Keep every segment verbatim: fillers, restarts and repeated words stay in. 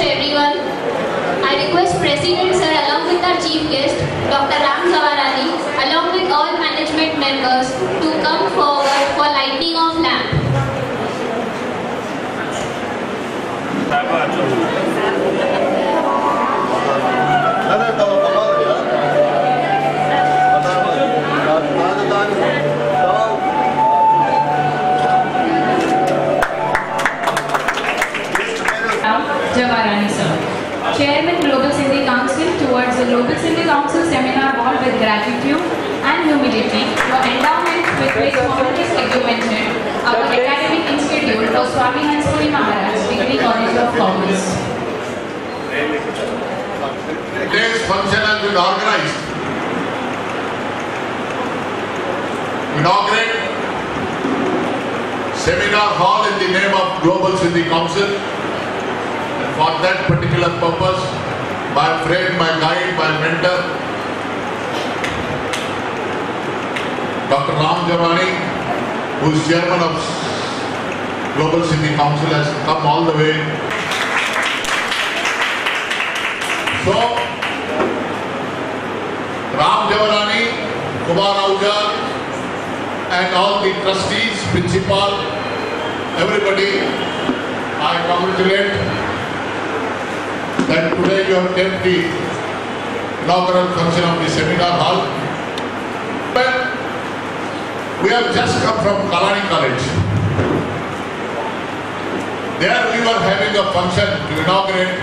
Everyone, I request President Sir along with our Chief Guest, Doctor Ram Jawhrani, along with all management members to come forward for lighting of lamp. Chairman Global Sindhi Council towards the Global Sindhi Council seminar hall with gratitude and humility for endowment with which His Excellency our academic institute for Swami Hansmuni Maharaj's Degree College of Commerce. Today's function has been organized inaugurate seminar hall in the name of Global Sindhi Council. For that particular purpose, my friend, my guide, my mentor, Doctor Ram Jawhrani, who is chairman of Global Sindhi Council, has come all the way. So, Ram Jawhrani, Kumar Ahuja, and all the trustees, principal, everybody, I congratulate. That today you have kept the inaugural function of the seminar hall. But we have just come from Kalani College. There we were having a function to inaugurate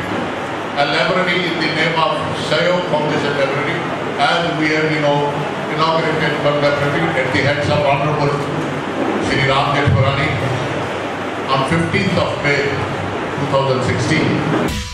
a library in the name of Sahyog Foundation Library, as we have, you know, inaugurated one library at the heads of Honorable Shri Ram Jawhrani on fifteenth of May two thousand sixteen.